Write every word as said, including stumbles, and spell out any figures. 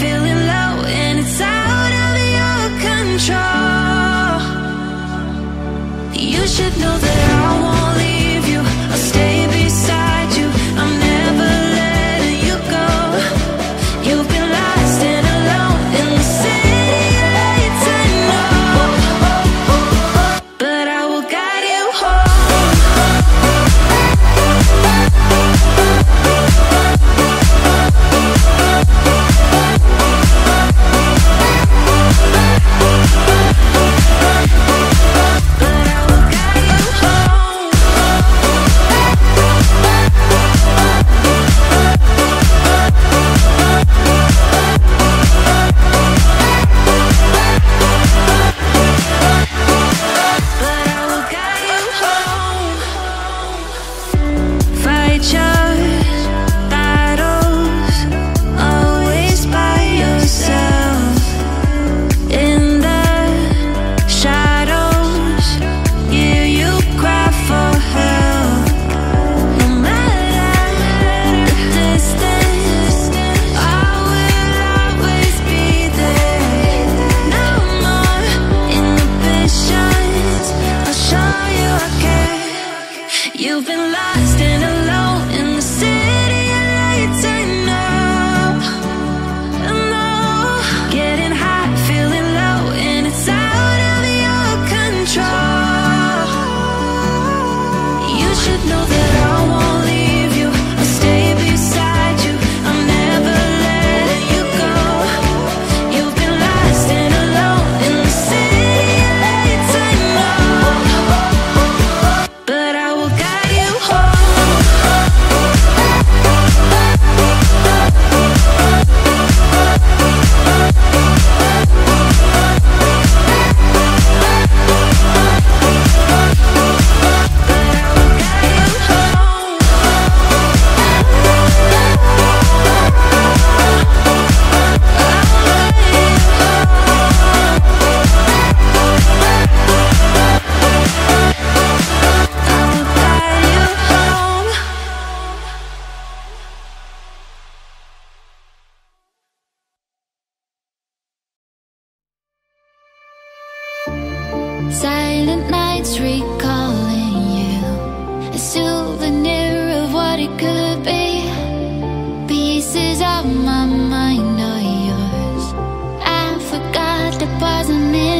Feeling low and it's out of your control. street calling you, a souvenir of what it could be. Pieces of my mind are yours. I forgot the parts I missed.